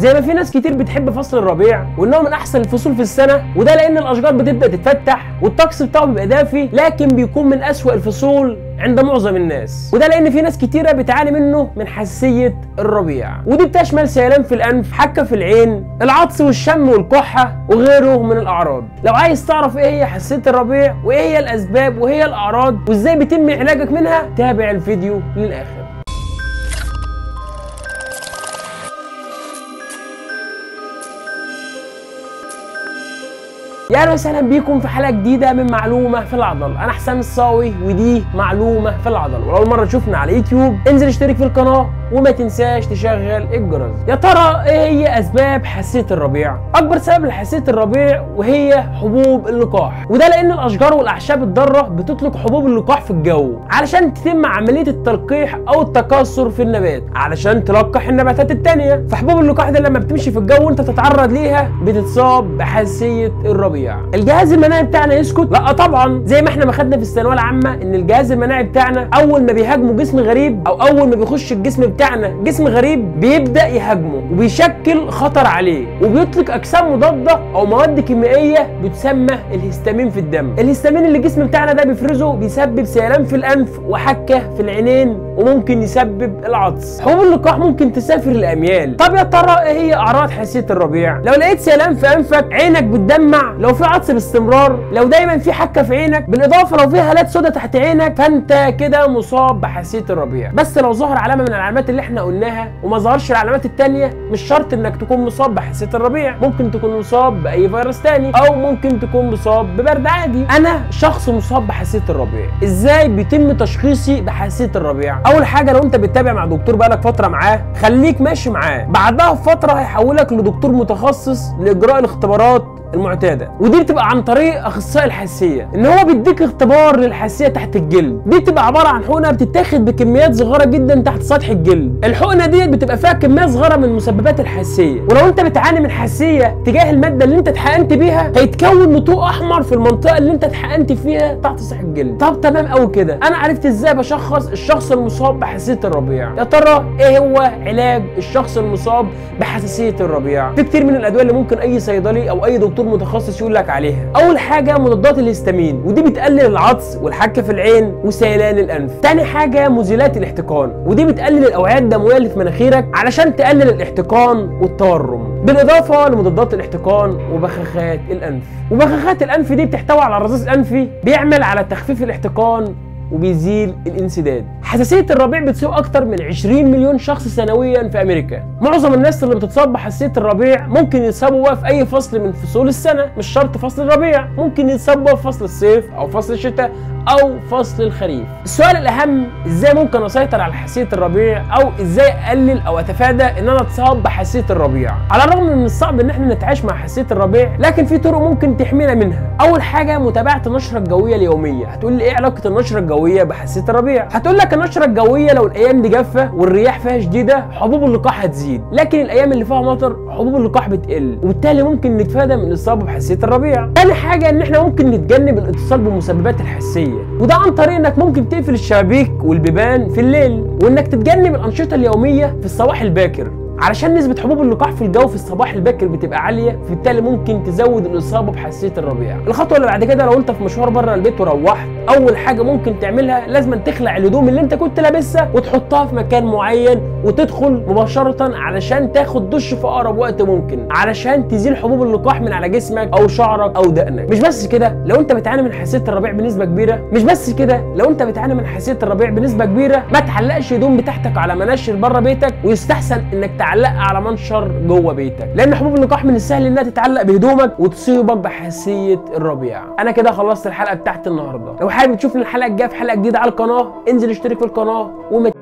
زي ما في ناس كتير بتحب فصل الربيع وانه من احسن الفصول في السنه، وده لان الاشجار بتبدا تتفتح والطقس بتاعه بيبقى دافي، لكن بيكون من اسوأ الفصول عند معظم الناس، وده لان في ناس كتيره بتعاني منه من حساسيه الربيع، ودي بتشمل سيلان في الانف، حكه في العين، العطس والشم والكحه وغيره من الاعراض. لو عايز تعرف ايه هي حساسيه الربيع وايه هي الاسباب وايه الاعراض وازاي بيتم علاجك منها، تابع الفيديو للاخر. يا اهلا وسهلا بيكم في حلقه جديده من معلومه في العضل. انا حسام الصاوي ودي معلومه في العضل، ولو اول مره تشوفنا على اليوتيوب انزل اشترك في القناه وما تنساش تشغل الجرس. يا ترى ايه هي اسباب حساسيه الربيع؟ اكبر سبب لحساسيه الربيع وهي حبوب اللقاح، وده لان الاشجار والاعشاب الضاره بتطلق حبوب اللقاح في الجو علشان تتم عمليه التلقيح او التكاثر في النبات علشان تلقح النباتات الثانيه، فحبوب اللقاح ده لما بتمشي في الجو وانت تتعرض ليها بتتصاب بحساسيه الربيع. الجهاز المناعي بتاعنا يسكت؟ لا طبعا، زي ما احنا ما خدنا في الثانويه العامه ان الجهاز المناعي بتاعنا اول ما بيهاجمه جسم غريب او اول ما بيخش الجسم بتاعنا جسم غريب بيبدا يهاجمه وبيشكل خطر عليه وبيطلق اجسام مضاده او مواد كيميائيه بتسمى الهستامين في الدم. الهستامين اللي الجسم بتاعنا ده بيفرزه بيسبب سيلان في الانف وحكه في العينين وممكن يسبب العطس. حبوب اللقاح ممكن تسافر الاميال. طب يا ترى ايه هي اعراض حساسيه الربيع؟ لو لقيت سيلان في انفك، عينك بتدمع، لو في عطس باستمرار، لو دايما في حكه في عينك، بالاضافه لو في هالات سوداء تحت عينك، فانت كده مصاب بحساسيه الربيع. بس لو ظهر علامه من العلامات اللي احنا قلناها وما ظهرش العلامات التانية، مش شرط انك تكون مصاب بحساسية الربيع، ممكن تكون مصاب باي فيروس تاني او ممكن تكون مصاب ببرد عادي. انا شخص مصاب بحساسية الربيع، ازاي بيتم تشخيصي بحساسية الربيع؟ اول حاجة، لو انت بتتابع مع دكتور بقالك فترة معاه خليك ماشي معاه، بعدها بفترة هيحولك لدكتور متخصص لاجراء الاختبارات المعتاده، ودي بتبقى عن طريق اخصائي الحساسيه، ان هو بيديك اختبار للحساسيه تحت الجلد. دي بتبقى عباره عن حقنه بتتاخد بكميات صغيره جدا تحت سطح الجلد، الحقنه دي بتبقى فيها كميه صغيره من مسببات الحساسيه، ولو انت بتعاني من حساسيه تجاه الماده اللي انت اتحقنت بيها هيتكون نتوء احمر في المنطقه اللي انت اتحقنت فيها تحت سطح الجلد. طب تمام قوي كده، انا عرفت ازاي بشخص الشخص المصاب بحساسيه الربيع. يا ترى ايه هو علاج الشخص المصاب بحساسيه الربيع؟ في كتير من الادويه اللي ممكن اي صيدلي او اي دكتور متخصص يقول لك عليها. اول حاجه مضادات الهستامين، ودي بتقلل العطس والحكه في العين وسيلان الانف. تاني حاجه مزيلات الاحتقان، ودي بتقلل الاوعيه الدمويه اللي في مناخيرك علشان تقلل الاحتقان والتورم، بالاضافه لمضادات الاحتقان وبخاخات الانف. وبخاخات الانف دي بتحتوي على رذاذ انفي بيعمل على تخفيف الاحتقان وبيزيل الانسداد. حساسيه الربيع بتصيب اكتر من 20 مليون شخص سنويا في امريكا. معظم الناس اللي بتتصاب بحساسيه الربيع ممكن يتصابوا في اي فصل من فصول السنه، مش شرط فصل الربيع، ممكن يتصابوا في فصل الصيف او فصل الشتاء او فصل الخريف. السؤال الاهم، ازاي ممكن اسيطر على حساسيه الربيع او ازاي اقلل او اتفادى ان انا اتصاب بحساسيه الربيع؟ على الرغم من الصعب ان احنا نتعايش مع حساسيه الربيع، لكن في طرق ممكن تحمينا منها. اول حاجه متابعه النشره الجويه اليوميه. هتقول لي ايه علاقه النشره الجويه بحساسيه الربيع؟ هتقول لك النشره الجويه لو الايام دي جافه والرياح فيها شديده حبوب اللقاح هتزيد، لكن الايام اللي فيها مطر حبوب اللقاح بتقل، وبالتالي ممكن نتفادى من الاصابه بحساسيه الربيع. ثاني حاجه، ان احنا ممكن نتجنب الاتصال بمسببات الحساسيه، وده عن طريق انك ممكن تقفل الشبابيك والبيبان في الليل، وانك تتجنب الانشطه اليوميه في الصباح الباكر علشان نسبة حبوب اللقاح في الجو في الصباح الباكر بتبقى عالية، فبالتالي ممكن تزود الإصابة بحساسية الربيع. الخطوة اللي بعد كده، لو أنت في مشوار بره البيت وروحت، أول حاجة ممكن تعملها لازم تخلع الهدوم اللي أنت كنت لابسها وتحطها في مكان معين وتدخل مباشرة علشان تاخد دش في أقرب وقت ممكن علشان تزيل حبوب اللقاح من على جسمك أو شعرك أو دقنك. مش بس كده، لو أنت بتعاني من حساسية الربيع بنسبة كبيرة، ما تعلقش هدوم بتاعتك على مناشر بره بيتك، ويستحسن إنك تعلق على منشر جوه بيتك، لان حبوب اللقاح من السهل انها تتعلق بهدومك وتصيبك بحساسيه الربيع. انا كده خلصت الحلقه بتاعت النهارده. لو حابب تشوفني الحلقه الجايه في حلقه جديده على القناه، انزل اشترك في القناه